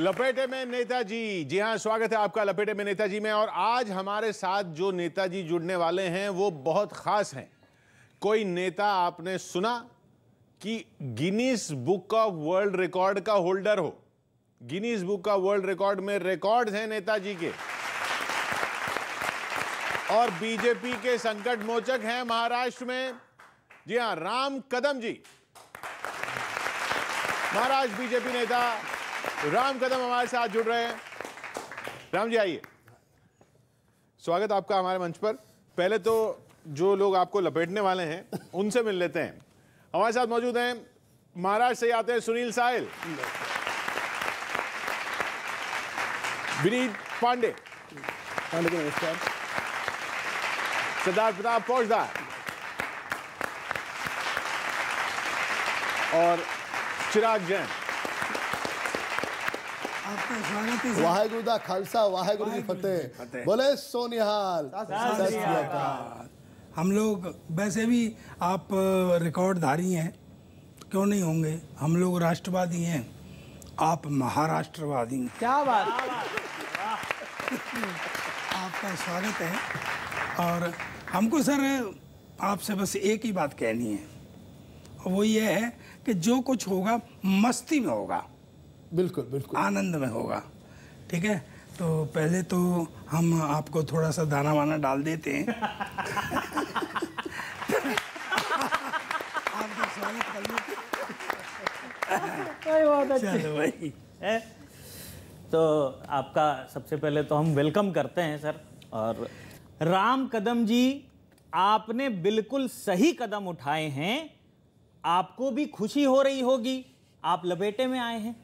लपेटे में नेताजी। जी हाँ, स्वागत है आपका लपेटे में नेताजी में। और आज हमारे साथ जो नेताजी जुड़ने वाले हैं वो बहुत खास हैं। कोई नेता आपने सुना कि Guinness Book of World Record का होल्डर हो। Guinness Book of World Record में रिकॉर्ड्स हैं नेताजी के, और बीजेपी के संकट मोचक हैं महाराष्ट्र में। जी हाँ, राम कदम जी, महाराष्ट्र बीजेपी नेता राम कदम हमारे साथ जुड़ रहे हैं। राम जी आइए, स्वागत आपका हमारे मंच पर। पहले तो जो लोग आपको लपेटने वाले हैं उनसे मिल लेते हैं। हमारे साथ मौजूद हैं, महाराष्ट्र से आते हैं सुनील साहिल, वीर पांडे, सदा प्रताप भोजदार और चिराग जैन। वाहेगुरु दा खालसा वाहेगुरु की फतेह। बोले सोनिहाल। हम लोग वैसे भी आप रिकॉर्डधारी हैं, क्यों नहीं होंगे। हम लोग राष्ट्रवादी हैं, आप महाराष्ट्रवादी हैं। क्या बात, आपका स्वागत है। और हमको सर आपसे बस एक ही बात कहनी है, वो ये है कि जो कुछ होगा मस्ती में होगा, बिल्कुल बिल्कुल आनंद में होगा। ठीक है, तो पहले तो हम आपको थोड़ा सा दाना वाना डाल देते हैं। आपका स्वागत कर लेते हैं। तो आपका सबसे पहले तो हम वेलकम करते हैं सर। और राम कदम जी, आपने बिल्कुल सही कदम उठाए हैं, आपको भी खुशी हो रही होगी, आप लपेटे में आए हैं।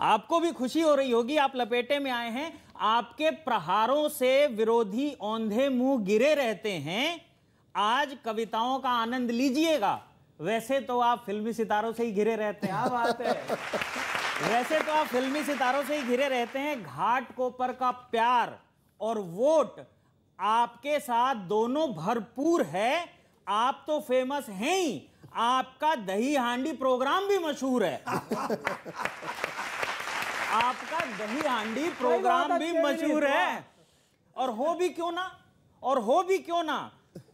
आपको भी खुशी हो रही होगी, आप लपेटे में आए हैं। आपके प्रहारों से विरोधी औंधे मुंह गिरे रहते हैं। आज कविताओं का आनंद लीजिएगा। वैसे तो आप फिल्मी सितारों से ही घिरे रहते हैं। क्या बात है, वैसे तो आप फिल्मी सितारों से ही घिरे रहते हैं। घाट कोपर का प्यार और वोट आपके साथ दोनों भरपूर है। आप तो फेमस हैं ही, आपका दही हांडी प्रोग्राम भी मशहूर है। आपका दही हांडी प्रोग्राम भी मशहूर है, और हो भी क्यों ना, और हो भी क्यों ना,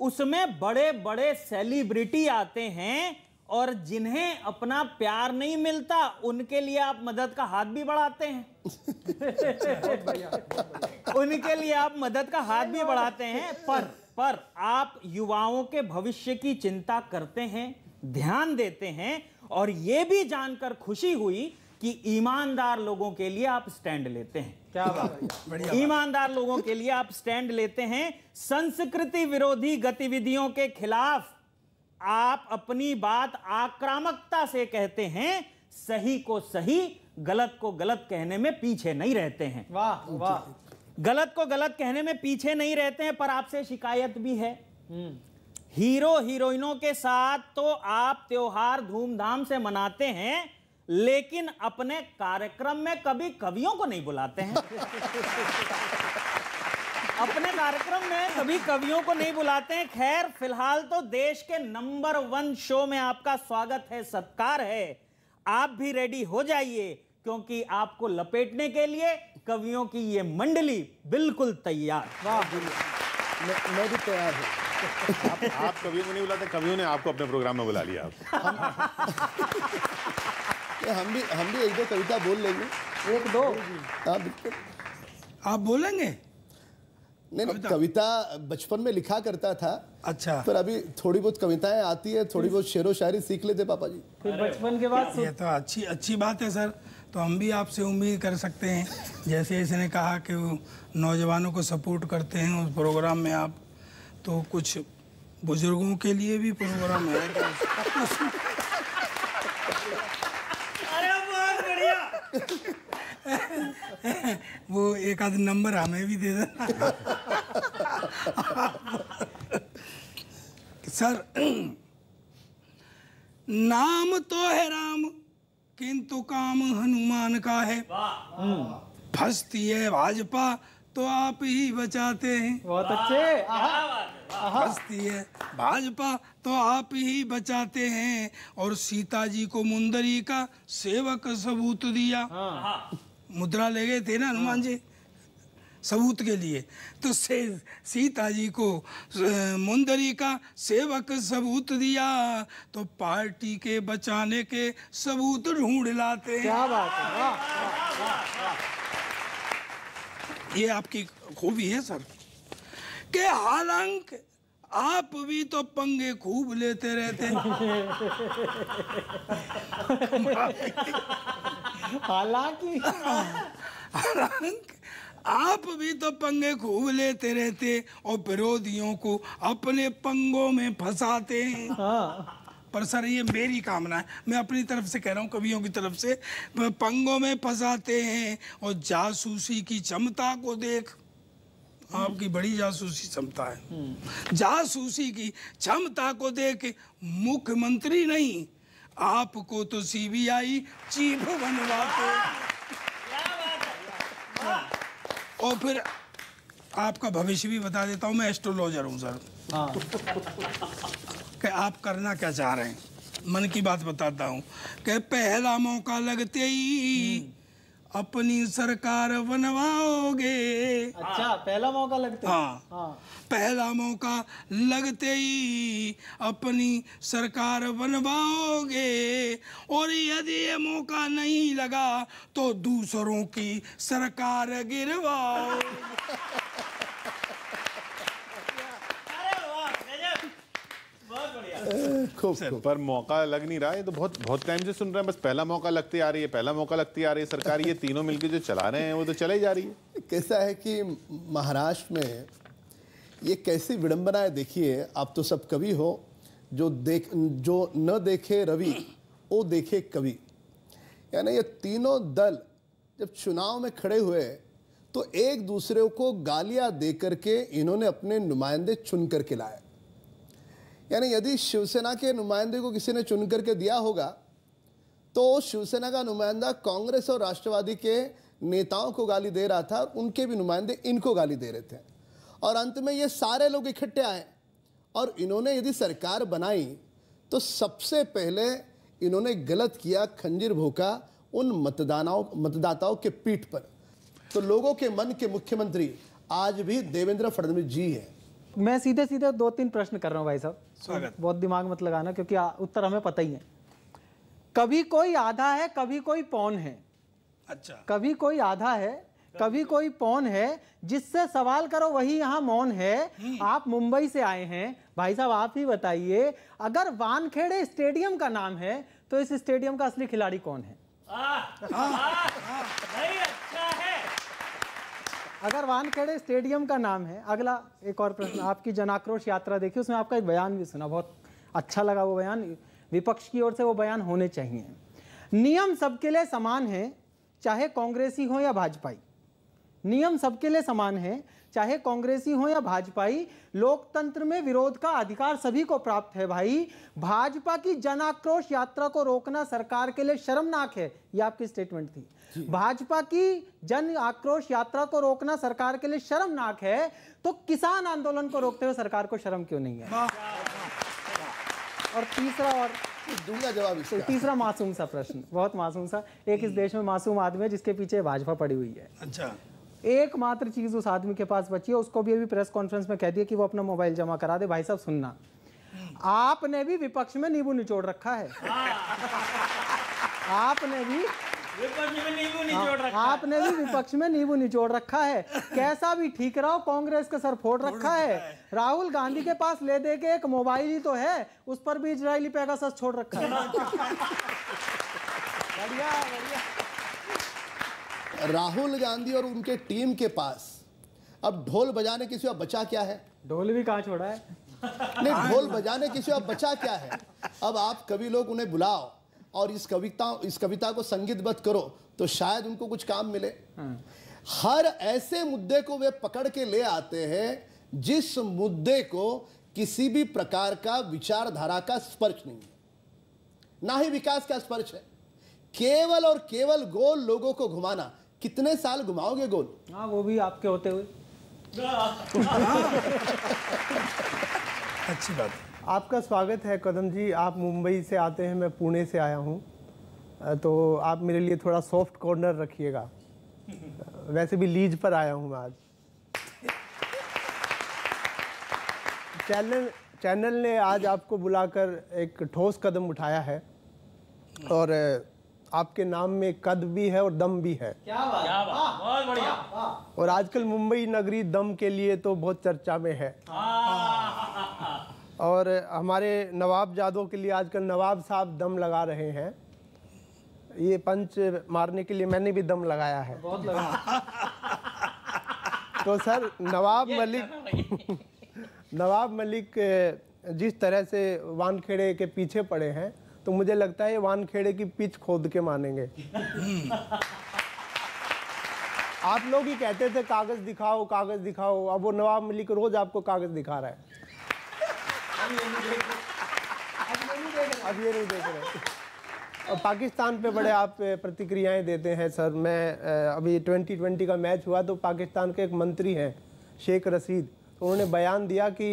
उसमें बड़े बड़े सेलिब्रिटी आते हैं और जिन्हें अपना प्यार नहीं मिलता उनके लिए आप मदद का हाथ भी बढ़ाते हैं। उनके लिए आप मदद का हाथ भी बढ़ाते हैं। पर आप युवाओं के भविष्य की चिंता करते हैं, ध्यान देते हैं, और ये भी जानकर खुशी हुई कि ईमानदार लोगों के लिए आप स्टैंड लेते हैं। क्या बात, ईमानदार लोगों के लिए आप स्टैंड लेते हैं। संस्कृति विरोधी गतिविधियों के खिलाफ आप अपनी बात आक्रामकता से कहते हैं। सही को सही, गलत को गलत कहने में पीछे नहीं रहते हैं। वाह वाह, गलत को गलत कहने में पीछे नहीं रहते हैं। पर आपसे शिकायत भी है, हीरो हीरोइनों के साथ तो आप त्योहार धूमधाम से मनाते हैं, लेकिन अपने कार्यक्रम में कभी कवियों को नहीं बुलाते हैं। अपने कार्यक्रम में कभी कवियों को नहीं बुलाते हैं। खैर, फिलहाल तो देश के नंबर 1 शो में आपका स्वागत है, सत्कार है। आप भी रेडी हो जाइए, क्योंकि आपको लपेटने के लिए कवियों की ये मंडली बिल्कुल तैयार। मैं भी तैयार हूँ। आप कवियों को नहीं बुलाते, कवियों ने आपको अपने प्रोग्राम में बुला लिया। हम भी एक दो कविता बोल लेंगे। एक दो आप बोलेंगे? नहीं, कविता बचपन में लिखा करता था। अच्छा, पर अभी थोड़ी बहुत कविताएं आती है, थोड़ी बहुत शेरो शायरी सीख लेते पापा जी फिर बचपन के बाद। ये तो अच्छी बात है सर। तो हम भी आपसे उम्मीद कर सकते हैं, जैसे इसने कहा कि वो नौजवानों को सपोर्ट करते हैं उस प्रोग्राम में, आप तो कुछ बुजुर्गों के लिए भी प्रोग्राम है। अरे बहुत बढ़िया। वो एक आध नंबर हमें भी दे देना। सर, नाम तो है राम, किंतु काम हनुमान का है। फंसती है भाजपा तो आप ही बचाते हैं। बहुत अच्छे। फंसती है भाजपा तो आप ही बचाते हैं, और सीता जी को मुंदरी का सेवक सबूत दिया। मुद्रा ले गए थे ना हनुमान जी सबूत के लिए, तो सीता जी को मुंदरी का सेवक सबूत दिया तो पार्टी के बचाने के सबूत ढूंढ लाते हैं। क्या बात है, ये आपकी खूबी है सर। के हालांकि आप भी तो पंगे खूब लेते रहते हालांकि आप भी तो पंगे खूब लेते रहते और विरोधियों को अपने पंगों में फंसाते हैं। पर सर ये मेरी कामना है, मैं अपनी तरफ से कह रहा हूँ, कवियों की तरफ से, पंगों में फंसाते हैं और जासूसी की क्षमता को देख, आपकी बड़ी जासूसी क्षमता है, जासूसी की क्षमता को देख मुख्यमंत्री नहीं आपको तो CBI चीफ बनवाते और फिर आपका भविष्य भी बता देता हूँ, मैं एस्ट्रोलॉजर हूँ सर। कि आप करना क्या चाह रहे हैं, मन की बात बताता हूँ। कि पहला मौका लगते ही अपनी सरकार बनवाओगे। अच्छा, पहला मौका लगते ही। हाँ, पहला मौका लगते ही अपनी सरकार बनवाओगे और यदि ये मौका नहीं लगा तो दूसरों की सरकार गिरवाओ। खूब, पर मौका लग नहीं रहा है, तो बहुत बहुत टाइम से सुन रहे हैं, बस पहला मौका लगती आ रही है, पहला मौका लगती आ रही है सरकार। ये तीनों मिलकर जो चला रहे हैं वो तो चले जा रही है। कैसा है कि महाराष्ट्र में ये कैसी विडंबना है, देखिए आप तो सब कवि हो, जो न देखे रवि वो देखे कवि। यानी ये तीनों दल जब चुनाव में खड़े हुए तो एक दूसरे को गालियां दे करके इन्होंने अपने नुमाइंदे चुन करके लाए। यानी यदि शिवसेना के नुमाइंदे को किसी ने चुन करके दिया होगा तो शिवसेना का नुमाइंदा कांग्रेस और राष्ट्रवादी के नेताओं को गाली दे रहा था, उनके भी नुमाइंदे इनको गाली दे रहे थे और अंत में ये सारे लोग इकट्ठे आए और इन्होंने यदि सरकार बनाई तो सबसे पहले इन्होंने गलत किया, खंजीर भोंका उन मतदाताओं के पीठ पर। तो लोगों के मन के मुख्यमंत्री आज भी देवेंद्र फडणवीस जी हैं। मैं सीधे सीधे 2-3 प्रश्न कर रहा हूं भाई साहब, स्वागत, बहुत दिमाग मत लगाना क्योंकि उत्तर हमें पता ही है। कभी कोई आधा है, कभी कोई पौन है। अच्छा, कभी कोई आधा है, कभी कोई पौन है, जिससे सवाल करो वही यहाँ मौन है। आप मुंबई से आए हैं भाई साहब, आप ही बताइए, अगर वानखेड़े स्टेडियम का नाम है तो इस स्टेडियम का असली खिलाड़ी कौन है? नहीं, अच्छा है, अगर वानखेड़े स्टेडियम का नाम है। अगला एक और प्रश्न, आपकी जनाक्रोश यात्रा देखी, उसमें आपका एक बयान भी सुना, बहुत अच्छा लगा वो बयान, विपक्ष की ओर से वो बयान होने चाहिए। नियम सबके लिए समान है, चाहे कांग्रेसी हो या भाजपाई। नियम सबके लिए समान है, चाहे कांग्रेसी हो या भाजपाई। लोकतंत्र में विरोध का अधिकार सभी को प्राप्त है। भाई, भाजपा की जनाक्रोश यात्रा को रोकना सरकार के लिए शर्मनाक है, ये आपकी स्टेटमेंट थी। भाजपा की जन आक्रोश यात्रा को रोकना सरकार के लिए शर्मनाक है, तो किसान आंदोलन को रोकते हुए सरकार को शर्म क्यों नहीं है? और तीसरा, और दूंगा जवाब इसका। तीसरा मासूम सा प्रश्न, बहुत मासूम सा, एक इस देश में मासूम आदमी है जिसके पीछे भाजपा पड़ी हुई है। अच्छा, एकमात्र चीज उस आदमी के पास बची है, उसको भी अभी प्रेस कॉन्फ्रेंस में कह दिया कि वो अपना मोबाइल जमा करा दे। भाई साहब सुनना, आपने भी विपक्ष में नींबू निचोड़ रखा है, आपने भी विपक्ष में नींबू निचोड़ रखा है। कैसा भी ठीक रहा हो, कांग्रेस का सर फोड़ रखा है। राहुल गांधी के पास ले दे के एक मोबाइल ही तो है, उस पर भी इजरायली पेगासस छोड़ रखा है। बढ़िया बढ़िया। राहुल गांधी और उनके टीम के पास अब ढोल बजाने के सिवा बचा क्या है? ढोल भी कहाँ छोड़ा है? नहीं, ढोल बजाने के सिवा बचा क्या है? अब आप कवि लोग उन्हें बुलाओ और इस कविता को संगीतबद्ध करो तो शायद उनको कुछ काम मिले। हर ऐसे मुद्दे को वे पकड़ के ले आते हैं जिस मुद्दे को किसी भी प्रकार का विचारधारा का स्पर्श नहीं है, ना ही विकास का स्पर्श है। केवल और केवल गोल लोगों को घुमाना। कितने साल घुमाओगे गोल? हाँ, वो भी आपके होते हुए। अच्छी बात। आपका स्वागत है कदम जी, आप मुंबई से आते हैं, मैं पुणे से आया हूँ, तो आप मेरे लिए थोड़ा सॉफ्ट कॉर्नर रखिएगा। वैसे भी लीज पर आया हूँ आज। चैनल ने आज आपको बुलाकर एक ठोस कदम उठाया है और आपके नाम में कद भी है और दम भी है। क्या बात, क्या बात, बहुत बढ़िया। और आजकल मुंबई नगरी दम के लिए तो बहुत चर्चा में है और हमारे नवाब जादों के लिए आजकल नवाब साहब दम लगा रहे हैं। ये पंच मारने के लिए मैंने भी दम लगाया है, बहुत लगा। तो सर नवाब मलिक जिस तरह से वानखेड़े के पीछे पड़े हैं तो मुझे लगता है ये वानखेड़े की पिच खोद के मानेंगे। आप लोग ही कहते थे कागज दिखाओ, कागज दिखाओ, अब वो नवाब मलिक रोज आपको कागज दिखा रहा है। अब ये नहीं देख रहे। और पाकिस्तान पे बड़े आप प्रतिक्रियाएं देते हैं सर। मैं अभी 2020 का मैच हुआ तो पाकिस्तान के एक मंत्री हैं शेख रशीद, उन्होंने बयान दिया कि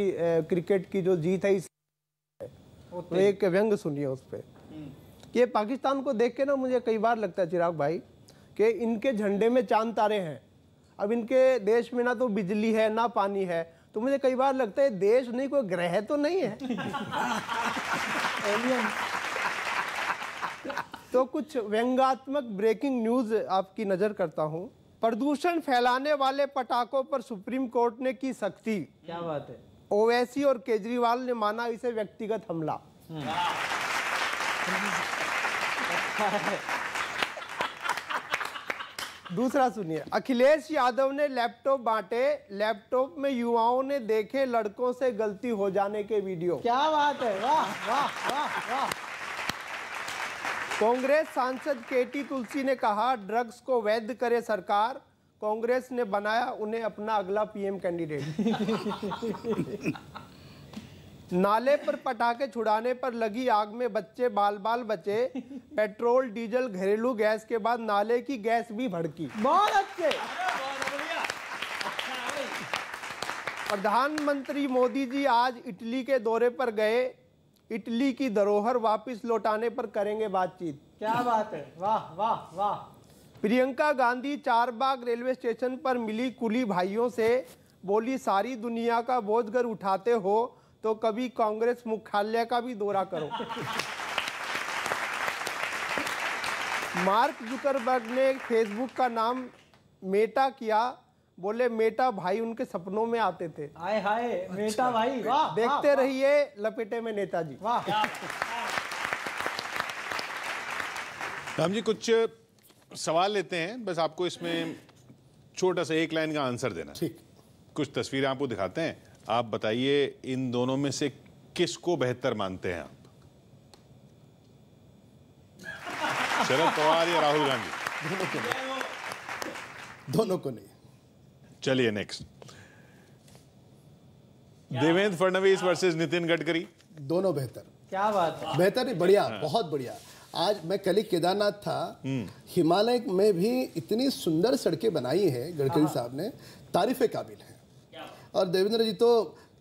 क्रिकेट की जो जीत है इस तो एक व्यंग सुनिए उस पर। ये पाकिस्तान को देख के ना मुझे कई बार लगता है चिराग भाई कि इनके झंडे में चांद तारे हैं। अब इनके देश में ना तो बिजली है ना पानी है, तो मुझे कई बार लगता है देश नहीं कोई ग्रह तो नहीं है, एलियन। तो कुछ व्यंगात्मक ब्रेकिंग न्यूज़ आपकी नज़र करता हूँ। प्रदूषण फैलाने वाले पटाखों पर सुप्रीम कोर्ट ने की सख्ती। क्या बात है। ओवैसी और केजरीवाल ने माना इसे व्यक्तिगत हमला। दूसरा सुनिए। अखिलेश यादव ने लैपटॉप बांटे, लैपटॉप में युवाओं ने देखे लड़कों से गलती हो जाने के वीडियो। क्या बात है, वाह वाह वाह वाह। कांग्रेस सांसद KT तुलसी ने कहा ड्रग्स को वैध करे सरकार, कांग्रेस ने बनाया उन्हें अपना अगला PM कैंडिडेट। नाले पर पटाखे छुड़ाने पर लगी आग में बच्चे बाल बाल बचे, पेट्रोल डीजल घरेलू गैस के बाद नाले की गैस भी भड़की। बहुत अच्छे। प्रधानमंत्री मोदी जी आज इटली के दौरे पर गए, इटली की धरोहर वापस लौटाने पर करेंगे बातचीत। क्या बात है, वाह वाह वाह। प्रियंका गांधी चारबाग रेलवे स्टेशन पर मिली कुली भाइयों से, बोली सारी दुनिया का बोझ अगर उठाते हो तो कभी कांग्रेस मुख्यालय का भी दौरा करो। मार्क जुकरबर्ग ने फेसबुक का नाम मेटा किया, बोले मेटा भाई उनके सपनों में आते थे। हाय हाय, मेटा भाई, वाह। देखते रहिए लपेटे में नेताजी। वाह राम जी, कुछ सवाल लेते हैं, बस आपको इसमें छोटा सा एक लाइन का आंसर देना। ठीक। कुछ तस्वीरें आपको दिखाते हैं, आप बताइए इन दोनों में से किसको बेहतर मानते हैं आप, शरद पवार या राहुल गांधी? दोनों को नहीं। चलिए नेक्स्ट। देवेंद्र फडणवीस वर्सेस नितिन गडकरी। दोनों बेहतर। क्या बात है, बेहतर ही, बढ़िया, बहुत बढ़िया। आज मैं कल ही केदारनाथ था, हिमालय में भी इतनी सुंदर सड़कें बनाई हैं गडकरी साहब ने, तारीफ काबिल है। और देवेंद्र जी तो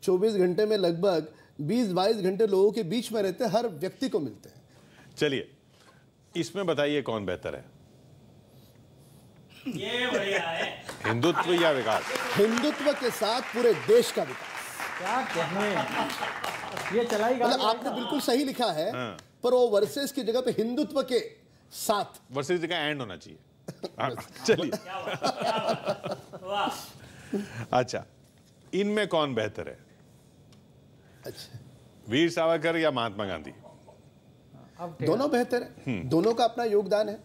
24 घंटे में लगभग 20-22 घंटे लोगों के बीच में रहते हैं, हर व्यक्ति को मिलते हैं। चलिए इसमें बताइए कौन बेहतर है, ये बढ़िया है, हिंदुत्व या विकास? हिंदुत्व के साथ पूरे देश का विकास। क्या कहने, ये चलाई गई। मतलब आपने बिल्कुल सही लिखा है, पर वो वर्सेस की जगह पे हिंदुत्व के साथ, वर्सेस जगह एंड होना चाहिए। चलिए, अच्छा इनमें कौन बेहतर है? अच्छा, वीर सावरकर या महात्मा गांधी? दोनों बेहतर है, दोनों का अपना योगदान है।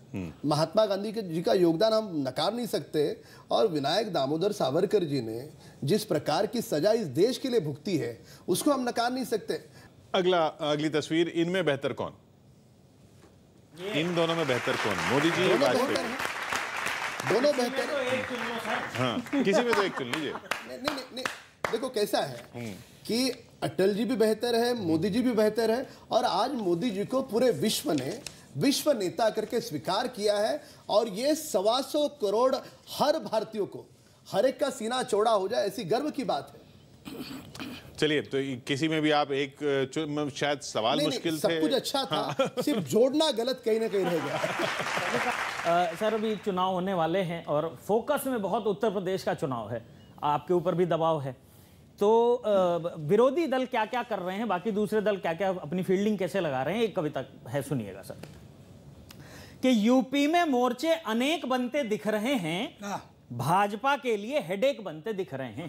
महात्मा गांधी के जी का योगदान हम नकार नहीं सकते, और विनायक दामोदर सावरकर जी ने जिस प्रकार की सजा इस देश के लिए भुगती है उसको हम नकार नहीं सकते। अगली तस्वीर। इनमें बेहतर कौन, इन दोनों में बेहतर कौन? मोदी जी या वाजपेयी? दोनों बेहतर हैं, किसी में तो एक चुन लीजिए। नहीं, देखो कैसा है कि अटल जी भी बेहतर है, मोदी जी भी बेहतर है, और आज मोदी जी को पूरे विश्व ने विश्व नेता करके स्वीकार किया है, और ये 125 करोड़ हर भारतीयों को, हर एक का सीना चौड़ा हो जाए ऐसी गर्व की बात है। चलिए, तो किसी में भी आप एक शायद सवाल मुश्किल थे, सब कुछ अच्छा था, हाँ। सिर्फ जोड़ना गलत कहीं ना कहीं रह गया। सर, अभी चुनाव होने वाले हैं और फोकस में बहुत उत्तर प्रदेश का चुनाव है, आपके ऊपर भी दबाव है, तो विरोधी दल क्या क्या कर रहे हैं, बाकी दूसरे दल क्या क्या अपनी फील्डिंग कैसे लगा रहे हैं, एक कविता है, सुनिएगा सर। कि यूपी में मोर्चे अनेक बनते दिख रहे हैं, भाजपा के लिए हेडेक बनते दिख रहे हैं।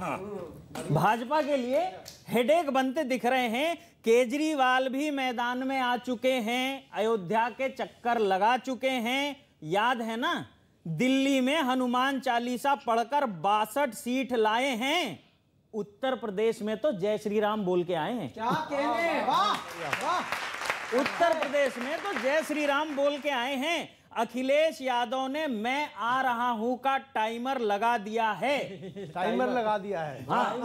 भाजपा के लिए हेडेक बनते दिख रहे हैं। केजरीवाल भी मैदान में आ चुके हैं, अयोध्या के चक्कर लगा चुके हैं, याद है ना, दिल्ली में हनुमान चालीसा पढ़कर 62 सीट लाए हैं, उत्तर प्रदेश में तो जय श्री राम बोल के आए हैं। क्या कहने, वाह वाह, उत्तर प्रदेश में तो जय श्री राम बोल के आए हैं। अखिलेश यादव ने मैं आ रहा हूं का टाइमर लगा दिया है। टाइमर लगा दिया है, हाँ।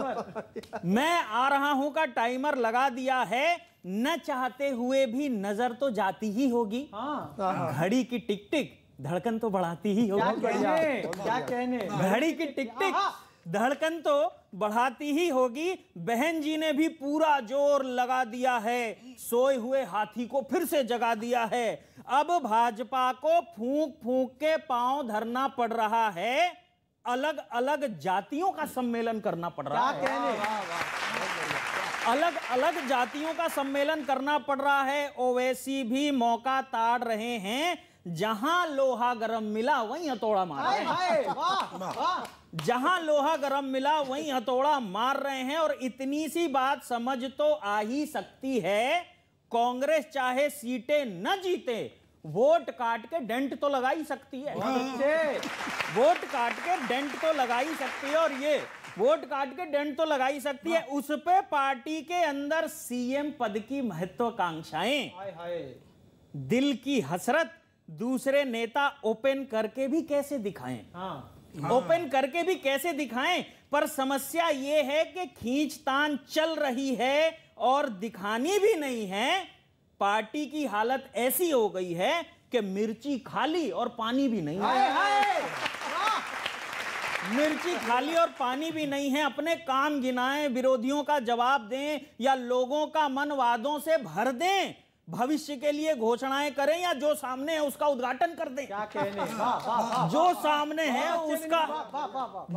मैं आ रहा हूं का टाइमर लगा दिया है, न चाहते हुए भी नजर तो जाती ही होगी, हाँ। घड़ी की टिक टिक धड़कन तो बढ़ाती ही होगी। क्या कहने, घड़ी की टिक टिक धड़कन तो बढ़ाती ही होगी। बहन जी ने भी पूरा जोर लगा दिया है, सोए हुए हाथी को फिर से जगा दिया है। अब भाजपा को फूंक फूंक के पांव धरना पड़ रहा है, अलग अलग जातियों का सम्मेलन करना पड़ रहा है। अलग अलग जातियों का सम्मेलन करना पड़ रहा है। ओवैसी भी मौका ताड़ रहे हैं, जहां लोहा गरम मिला वहीं हथौड़ा मार रहे हैं, जहां लोहा गरम मिला वहीं हथौड़ा मार रहे हैं। और इतनी सी बात समझ तो आ ही सकती है, कांग्रेस चाहे सीटें न जीते, वोट काट के डेंट तो लगा ही सकती है। वोट काट के डेंट तो लगा ही सकती है, और ये वोट काट के डेंट तो लगा ही सकती है। उस पे पार्टी के अंदर सीएम पद की महत्वाकांक्षाएं, दिल की हसरत दूसरे नेता ओपन करके भी कैसे दिखाएं, ओपन करके भी कैसे दिखाएं। पर समस्या ये है कि खींचतान चल रही है और दिखानी भी नहीं है। पार्टी की हालत ऐसी हो गई है कि मिर्ची खाली और पानी भी नहीं है, मिर्ची खाली और पानी भी नहीं है। अपने काम गिनाएं, विरोधियों का जवाब दें, या लोगों का मन वादों से भर दें, भविष्य के लिए घोषणाएं करें, या जो सामने है उसका उद्घाटन कर दें। क्या कहने, जो सामने है उसका,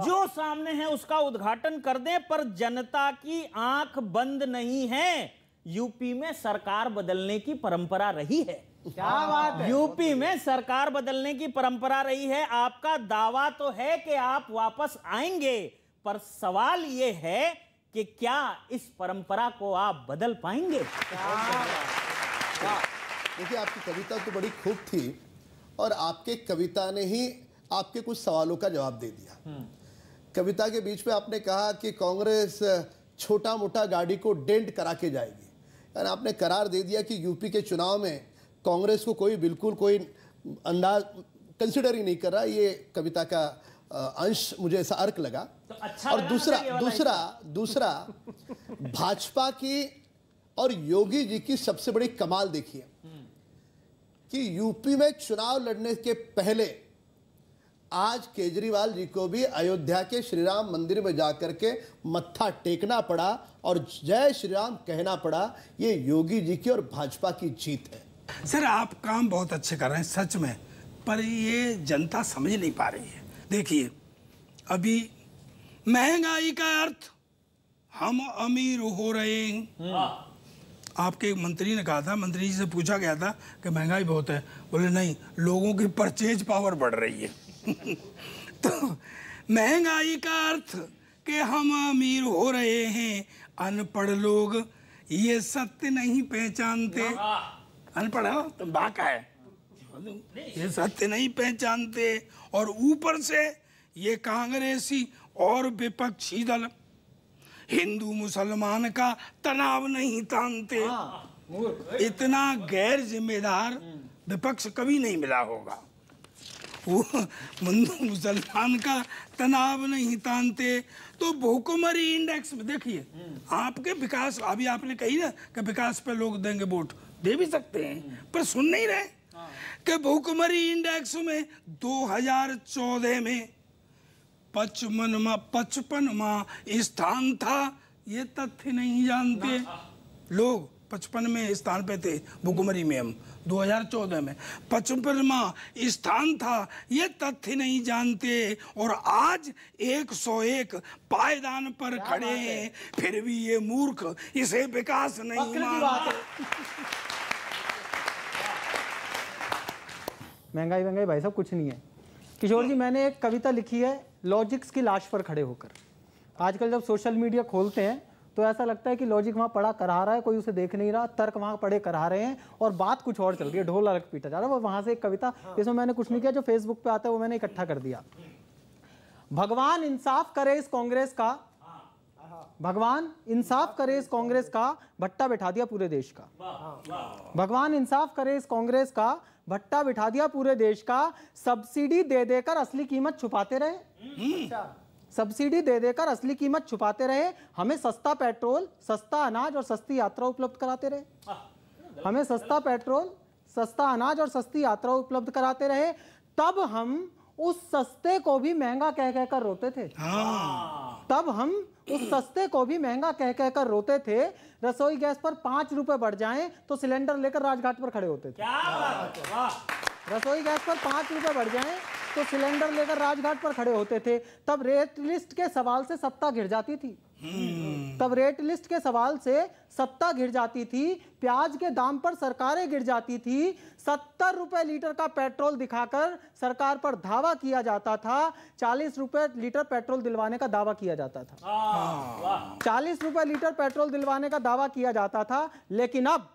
जो सामने है उसका उद्घाटन कर दें। पर जनता की आंख बंद नहीं है, यूपी में सरकार बदलने की परंपरा रही है। क्या बात है, यूपी में सरकार बदलने की परंपरा रही है। आपका दावा तो है कि आप वापस आएंगे, पर सवाल ये है कि क्या इस परंपरा को आप बदल पाएंगे। देखिए, आपकी कविता तो बड़ी खूब थी, और आपके कविता ने ही आपके कुछ सवालों का जवाब दे दिया। कविता के बीच में आपने कहा कि कांग्रेस छोटा मोटा गाड़ी को डेंट करा के जाएगी, यानी आपने करार दे दिया कि यूपी के चुनाव में कांग्रेस को कोई बिल्कुल कोई अंदाज कंसिडर ही नहीं कर रहा। ये कविता का अंश मुझे ऐसा अर्क लगा। तो अच्छा, और दूसरा भाजपा की और योगी जी की सबसे बड़ी कमाल देखिए कि यूपी में चुनाव लड़ने के पहले आज केजरीवाल जी को भी अयोध्या के श्री राम मंदिर में जाकर के मत्था टेकना पड़ा और जय श्री राम कहना पड़ा। ये योगी जी की और भाजपा की जीत है। सर, आप काम बहुत अच्छे कर रहे हैं सच में, पर ये जनता समझ नहीं पा रही है। देखिए, अभी महंगाई का अर्थ हम अमीर हो रहे हैं। आपके मंत्री ने कहा था, मंत्री जी से पूछा गया था कि महंगाई बहुत है, बोले नहीं, लोगों की परचेज पावर बढ़ रही है। तो महंगाई का अर्थ कि हम अमीर हो रहे हैं। अनपढ़ लोग ये सत्य नहीं पहचानते, अनपढ़ हो तो बाका है, ये सत्य नहीं पहचानते। और ऊपर से ये कांग्रेसी और विपक्षी दल हिंदू मुसलमान का तनाव नहीं तानते। इतना गैर जिम्मेदार विपक्ष कभी नहीं मिला होगा। वो हिंदू मुसलमान का तनाव नहीं तानते। तो भूखमरी इंडेक्स में देखिए, आपके विकास, अभी आपने कही ना कि विकास पे लोग देंगे वोट, दे भी सकते हैं, पर सुन नहीं रहे कि भूखमरी इंडेक्स में 2014 में 55वां स्थान था ये तथ्य नहीं जानते। लोग 55 में स्थान पे थे भुखमरी में, हम 2014 में 55वां स्थान था, ये तथ्य नहीं जानते। और आज 101 पायदान पर खड़े हैं, फिर भी ये मूर्ख इसे विकास नहीं मानते। महंगाई महंगाई भाई साहब कुछ नहीं है। किशोर जी, मैंने एक कविता लिखी है लॉजिक्स की लाश पर खड़े होकर। आजकल जब सोशल मीडिया खोलते हैं तो ऐसा लगता है कि लॉजिक वहाँ पड़ा करा रहा है, कोई उसे देख नहीं रहा, तर्क वहाँ पड़े करा रहे हैं और बात कुछ और चल रही है, ढोल अलग पीटा जा रहा है। वो वहाँ से एक कविता, इसमें मैंने कुछ नहीं किया, जो फेसबुक पे आता है वो मैंने इकट्ठा कर दिया। भगवान इंसाफ करे इस कांग्रेस का, भगवान इंसाफ करे इस कांग्रेस का, भट्टा बिठा दिया पूरे देश का। भगवान इंसाफ करे इस कांग्रेस का, भट्टा बिठा दिया पूरे देश का। सब्सिडी दे देकर असली कीमत छुपाते रहे, सब्सिडी दे देकर असली कीमत छुपाते रहे। हमें सस्ता पेट्रोल, सस्ता अनाज और सस्ती यात्रा उपलब्ध कराते रहे, हमें सस्ता पेट्रोल, सस्ता अनाज और सस्ती यात्रा उपलब्ध कराते रहे। तब हम उस सस्ते को भी महंगा कह कह कर रोते थे, तब हम उस सस्ते को भी महंगा कह कह कर रोते थे। रसोई गैस पर 5 रुपए बढ़ जाएं तो सिलेंडर लेकर राजघाट पर खड़े होते थे। रसोई गैस पर 5 रुपए बढ़ जाएं तो सिलेंडर लेकर राजघाट पर खड़े होते थे। तब रेट लिस्ट के सवाल से सत्ता घिर जाती थी, तब रेट लिस्ट के सवाल से सत्ता घिर जाती थी। प्याज के दाम पर सरकारें गिर जाती थी। 70 रुपए लीटर का पेट्रोल दिखाकर सरकार पर धावा किया जाता था। 40 रुपए लीटर पेट्रोल दिलवाने का दावा किया जाता था, 40 रुपए लीटर पेट्रोल दिलवाने का दावा किया जाता था। लेकिन अब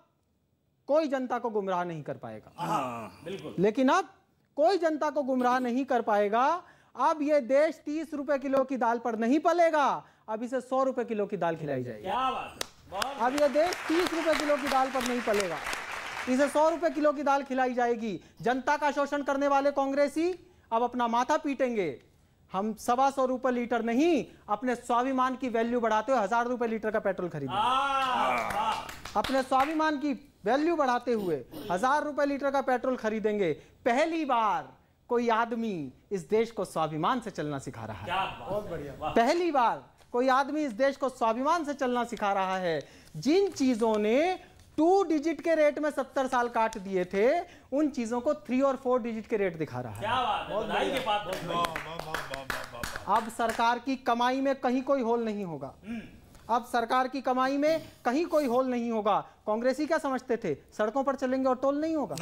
कोई जनता को गुमराह नहीं कर पाएगा, लेकिन अब कोई जनता को गुमराह नहीं कर पाएगा। अब ये देश 30 रुपए किलो की दाल पर नहीं पलेगा, अब इसे 100 रुपए किलो की दाल खिलाई जाएगी। क्या बात है। अब ये देश 30 रुपए किलो की दाल पर नहीं पलेगा, इसे 100 रुपए किलो की दाल खिलाई जाएगी। जनता का शोषण करने वाले कांग्रेसी अब अपना माथा पीटेंगे। हम 125 रुपए लीटर नहीं, अपने स्वाभिमान की वैल्यू बढ़ाते हुए 1000 रुपए लीटर का पेट्रोल खरीदेंगे, अपने स्वाभिमान की वैल्यू बढ़ाते हुए 1000 रुपए लीटर का पेट्रोल खरीदेंगे। पहली बार कोई आदमी इस देश को स्वाभिमान से चलना सिखा रहा है। क्या बहुत बढ़िया। पहली बार कोई आदमी इस देश को स्वाभिमान से चलना सिखा रहा है। जिन चीजों ने 2 डिजिट के रेट में 70 साल काट दिए थे, उन चीजों को 3 और 4 डिजिट के रेट दिखा रहा है। क्या बात है। बहुत अब सरकार की कमाई में कहीं कोई होल नहीं होगा, अब सरकार की कमाई में कहीं कोई होल नहीं होगा। कांग्रेसी क्या समझते थे, सड़कों पर चलेंगे और टोल नहीं होगा।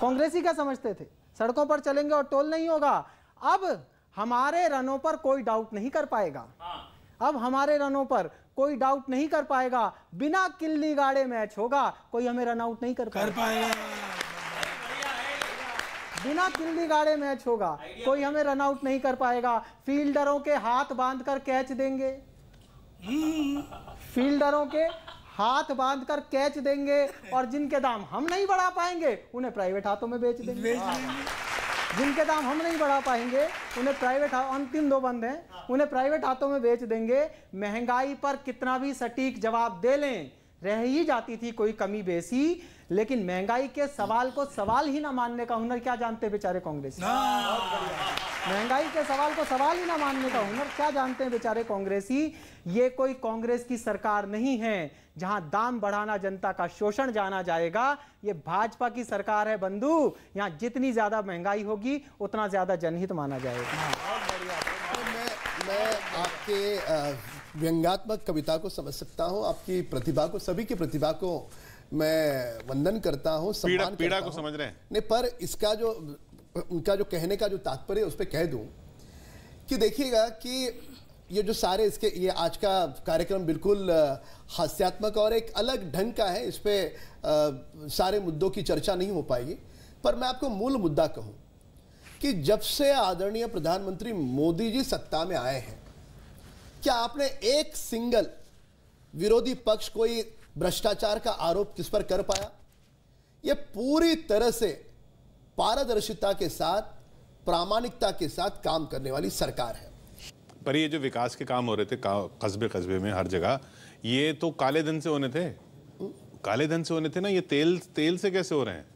कांग्रेसी क्या समझते थे, सड़कों पर चलेंगे और टोल नहीं होगा। अब हमारे रनों पर कोई डाउट नहीं कर पाएगा, अब हमारे रनों पर कोई डाउट नहीं कर पाएगा। बिना किल्ली गाड़े मैच होगा, कोई हमें रन आउट नहीं कर पाएगा। बिना किल्ली गाड़े मैच होगा, कोई हमें रन आउट नहीं कर पाएगा। फील्डरों के हाथ बांधकर कैच देंगे, फील्डरों के हाथ बांधकर कैच देंगे। और जिनके दाम हम नहीं बढ़ा पाएंगे उन्हें प्राइवेट हाथों में बेच देंगे। जिनके दाम हम नहीं बढ़ा पाएंगे उन्हें प्राइवेट, अंतिम 2 बंद हैं, उन्हें प्राइवेट हाथों में बेच देंगे। महंगाई पर कितना भी सटीक जवाब दे लें, रह ही जाती थी कोई कमी बेसी, लेकिन महंगाई के सवाल को सवाल ही ना मानने का हुनर क्या जानते हैं बेचारे कांग्रेसी। महंगाई के सवाल को सवाल ही ना मानने का हुनर क्या जानते हैं बेचारे कांग्रेसी। ये कोई कांग्रेस की सरकार नहीं है जहां दाम बढ़ाना जनता का शोषण जाना जाएगा। ये भाजपा की सरकार है बंधु, यहाँ जितनी ज्यादा महंगाई होगी उतना ज्यादा जनहित माना जाएगा। मैं आपके व्यंग्यात्मक कविता को समझ सकता हूँ, आपकी प्रतिभा को, सभी की प्रतिभा को मैं वंदन करता हूँ, सम्मान करता हूँ। समझ रहे हैं नहीं, पर इसका जो उनका जो कहने का जो तात्पर्य उस पर कह दूँ कि देखिएगा कि ये जो सारे इसके ये आज का कार्यक्रम बिल्कुल हास्यात्मक और एक अलग ढंग का है, इस पर सारे मुद्दों की चर्चा नहीं हो पाएगी। पर मैं आपको मूल मुद्दा कहूँ कि जब से आदरणीय प्रधानमंत्री मोदी जी सत्ता में आए हैं, क्या आपने एक सिंगल विरोधी पक्ष कोई भ्रष्टाचार का आरोप किस पर कर पाया? ये पूरी तरह से पारदर्शिता के साथ, प्रामाणिकता के साथ काम करने वाली सरकार है। पर ये जो विकास के काम हो रहे थे कस्बे कस्बे में हर जगह, ये तो काले धन से होने थे, काले धन से होने थे ना। ये तेल से कैसे हो रहे हैं?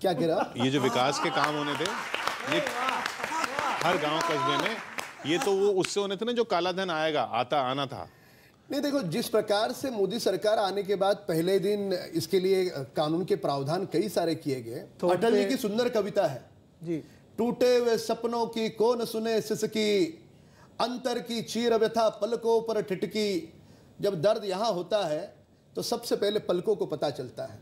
क्या कह रहा? ये जो विकास के काम होने थे ये हर गांव कस्बे में, ये तो वो उससे होने थे ना जो काला धन आएगा, आना था। नहीं, देखो जिस प्रकार से मोदी सरकार आने के बाद पहले दिन इसके लिए कानून के प्रावधान कई सारे किए गए। अटल जी की सुंदर कविता है जी, टूटे हुए सपनों की कौन सुने सिसकी, अंतर की चीर व्यथा पलकों पर ठिटकी। जब दर्द यहाँ होता है तो सबसे पहले पलकों को पता चलता है।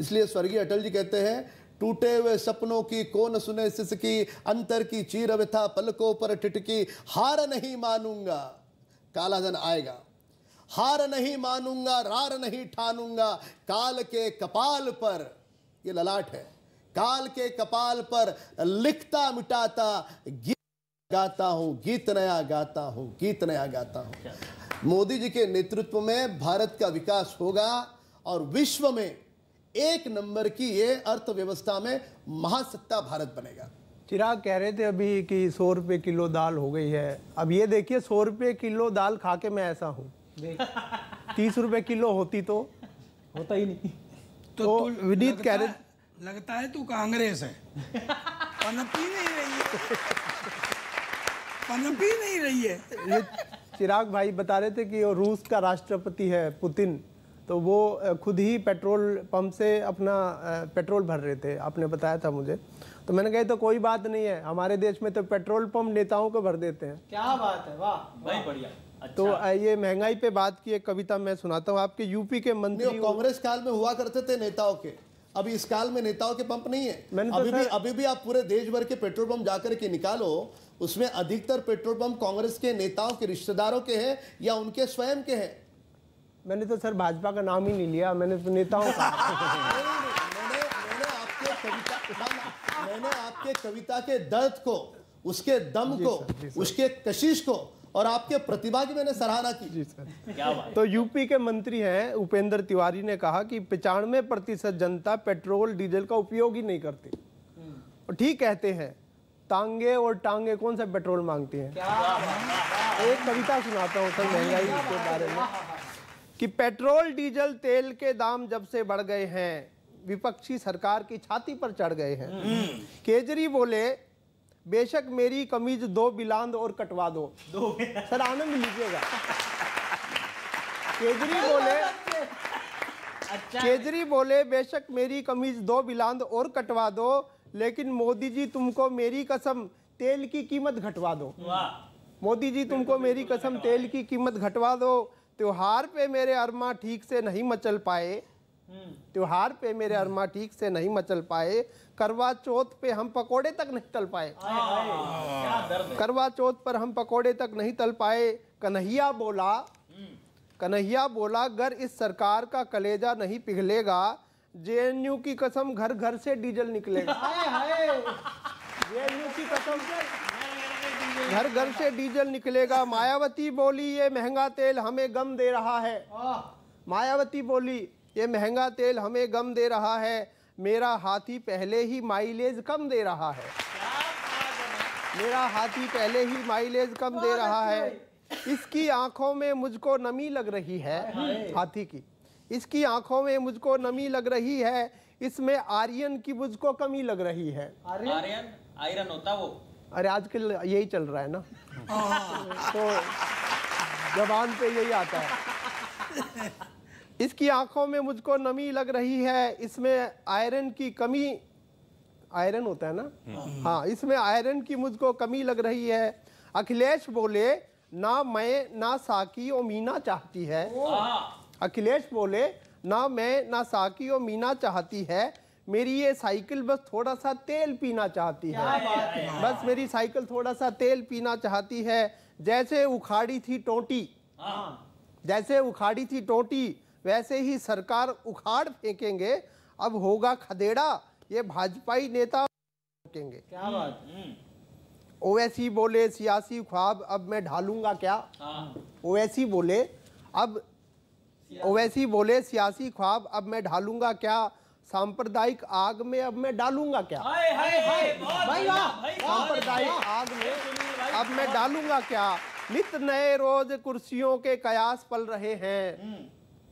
इसलिए स्वर्गीय अटल जी कहते हैं, टूटे हुए सपनों की कौन सुने सिसकी, अंतर की चीर व्यथा पलकों पर ठिटकी। हार नहीं मानूंगा काला धन आएगा, हार नहीं मानूंगा रार नहीं ठानूंगा, काल के कपाल पर, ये ललाट है, काल के कपाल पर लिखता मिटाता गीत गाता हूं, गीत नया गाता हूं, गीत नया गाता हूं। मोदी जी के नेतृत्व में भारत का विकास होगा और विश्व में एक नंबर की ये अर्थव्यवस्था में महासत्ता भारत बनेगा। चिराग कह रहे थे अभी कि 100 रुपये किलो दाल हो गई है, अब ये देखिए 100 रुपये किलो दाल खा के मैं ऐसा हूँ, 30 रुपये किलो होती तो होता ही नहीं। तो विनीत कह रहे, लगता है तू कांग्रेस है, पनपी नहीं रही है, पनपी नहीं रही है। चिराग भाई बता रहे थे कि वो रूस का राष्ट्रपति है पुतिन, तो वो खुद ही पेट्रोल पंप से अपना पेट्रोल भर रहे थे, आपने बताया था मुझे, तो मैंने कहा तो कोई बात नहीं है, हमारे देश में तो पेट्रोल पंप नेताओं को भर देते हैं। क्या बात है, वाह भाई बढ़िया। अच्छा। तो ये महंगाई पे बात की एक कविता मैं सुनाता हूँ। आपके यूपी के मंत्री कांग्रेस काल में हुआ करते थे नेताओं के, अभी इस काल में नेताओं के पंप नहीं है। अभी भी आप पूरे देश भर के पेट्रोल पंप जाकर के निकालो, उसमें अधिकतर पेट्रोल पंप कांग्रेस के नेताओं के रिश्तेदारों के हैं या उनके स्वयं के हैं। मैंने तो सर भाजपा का नाम ही नहीं लिया, मैंने तो नेताओं का मैंने आपके कविता के दर्द को, उसके दम को, उसके कशिश को और आपके प्रतिभा की मैंने सराहना की जी सर। क्या बात। तो यूपी के मंत्री हैं उपेंद्र तिवारी ने कहा कि 95% जनता पेट्रोल डीजल का उपयोग ही नहीं करती, और ठीक कहते हैं, टांगे और टांगे कौन सा पेट्रोल मांगती हैं। एक कविता सुनाता हूँ सर महंगाई के बारे में कि पेट्रोल डीजल तेल के दाम जब से बढ़ गए हैं, विपक्षी सरकार की छाती पर चढ़ गए हैं। केजरी बोले बेशक मेरी कमीज दो बिलांद और कटवा दो। सर आनंद लीजिएगा। केजरी बोले बेशक मेरी कमीज दो बिलांद और कटवा दो, लेकिन मोदी जी तुमको मेरी कसम तेल की कीमत घटवा दो। मोदी जी तुमको मेरी कसम तेल की कीमत घटवा दो। त्योहार पे मेरे अरमा ठीक से नहीं मचल पाए, त्योहार पे मेरे अरमा ठीक से नहीं मचल पाए, करवा चौथ पे हम पकोड़े तक नहीं तल पाए, करवा चौथ पर हम पकोड़े तक नहीं तल पाए। कन्हैया बोला अगर इस सरकार का कलेजा नहीं पिघलेगा, जेएनयू की कसम घर घर से डीजल निकलेगा। जेएनयू की कसम घर घर से डीजल निकलेगा। मायावती बोली ये महंगा तेल हमें गम दे रहा है, मायावती बोली ये महंगा तेल हमें गम दे रहा है, मेरा हाथी पहले ही माइलेज कम दे रहा है, मेरा हाथी पहले ही माइलेज कम दे रहा है, इसकी आंखों में मुझको नमी लग रही है, हाथी की, इसकी आंखों में मुझको नमी लग रही है, इसमें आर्यन की मुझको कमी लग रही है। आर्यन आयरन होता वो, अरे आजकल यही चल रहा है ना, तो जबान पे यही आता है। इसकी आंखों में मुझको नमी लग रही है, इसमें आयरन की कमी, आयरन होता है ना, हाँ, इसमें आयरन की मुझको कमी लग रही है। अखिलेश बोले ना मैं ना साकी और मीना चाहती है, अखिलेश बोले ना मैं ना साकी और मीना चाहती है, मेरी ये साइकिल बस थोड़ा सा तेल पीना चाहती है, बस मेरी साइकिल थोड़ा सा तेल पीना चाहती है। जैसे उखाड़ी थी टोटी, जैसे उखाड़ी थी टोटी, वैसे ही सरकार उखाड़ फेंकेंगे, अब होगा खदेड़ा, ये भाजपाई नेता फेंकेंगे। क्या बात। ओवैसी बोले सियासी ख्वाब अब मैं ढालूंगा क्या। ओवैसी बोले सियासी ख्वाब अब मैं ढालूंगा क्या, सांप्रदायिक आग में अब मैं डालूंगा क्या, सांप्रदायिक आग में अब मैं डालूंगा क्या, नित नए रोज कुर्सियों के कयास पल रहे हैं,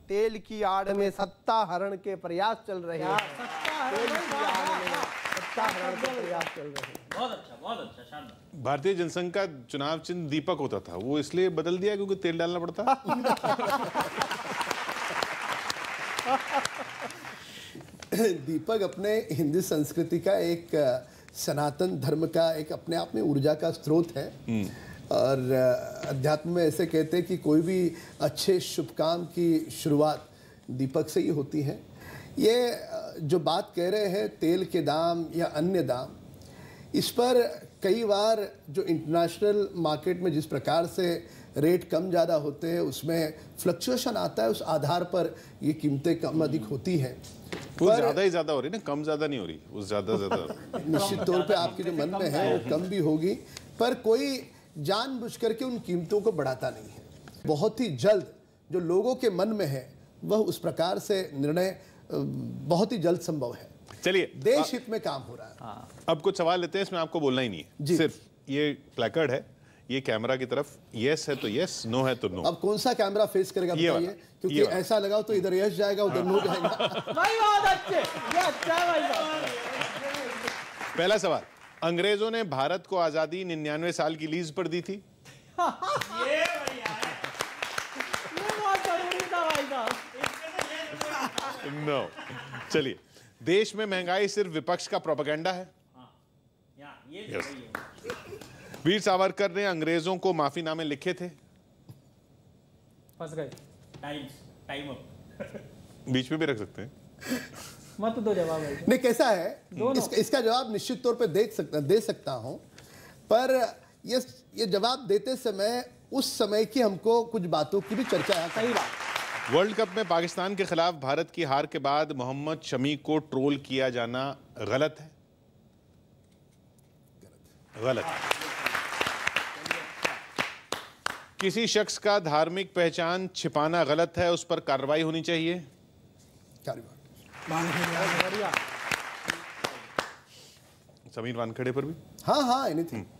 तेल की आड़ में सत्ता हरण के प्रयास चल रहे हैं, तेल की आड़ में सत्ता हरण के प्रयास चल रहे हैं। बहुत अच्छा शानदार। भारतीय जनसंघ का चुनाव चिन्ह दीपक होता था, वो इसलिए बदल दिया क्योंकि तेल डालना पड़ता। दीपक अपने हिंदी संस्कृति का एक सनातन धर्म का एक अपने आप में ऊर्जा का स्रोत है और अध्यात्म में ऐसे कहते हैं कि कोई भी अच्छे शुभ काम की शुरुआत दीपक से ही होती है। ये जो बात कह रहे हैं तेल के दाम या अन्य दाम, इस पर कई बार जो इंटरनेशनल मार्केट में जिस प्रकार से रेट कम ज़्यादा होते हैं उसमें फ्लक्चुएशन आता है, उस आधार पर ये कीमतें कम अधिक होती हैं। ज़्यादा ही ज़्यादा हो रही ना, कम ज़्यादा नहीं हो रही, उस ज़्यादा निश्चित तौर पे आपके जो मन में है वो कम भी होगी, पर कोई जानबूझकर के उन कीमतों को बढ़ाता नहीं है। बहुत ही जल्द जो लोगों के मन में है वह उस प्रकार से निर्णय बहुत ही जल्द संभव है। चलिए, देश हित में काम हो रहा है। अब कुछ सवाल लेते हैं, इसमें आपको बोलना ही नहीं है, सिर्फ ये प्लेकार्ड है, ये कैमरा की तरफ यस है तो यस, नो है तो नो। अब कौन सा कैमरा फेस करेगा बताइए, क्योंकि ऐसा लगाओ तो इधर यस जाएगा उधर नो जाएगा। पहला सवाल, अंग्रेजों ने भारत को आजादी 99 साल की लीज पर दी थी। नो। चलिए, देश में महंगाई सिर्फ विपक्ष का प्रोपेगेंडा है। वीर सावरकर ने अंग्रेजों को माफीनामे लिखे थे। फंस गए। Time up. बीच में भी रख सकते हैं। मत दो जवाब है। नहीं, कैसा है? इसका जवाब निश्चित तौर पे दे सकता हूं, पर ये जवाब देते समय उस समय की हमको कुछ बातों की भी चर्चा है। सही बात। वर्ल्ड कप में पाकिस्तान के खिलाफ भारत की हार के बाद मोहम्मद शमी को ट्रोल किया जाना गलत है। गलत। किसी शख्स का धार्मिक पहचान छिपाना गलत है, उस पर कार्रवाई होनी चाहिए। समीर वानखेड़े पर भी। हाँ, एनीथिंग।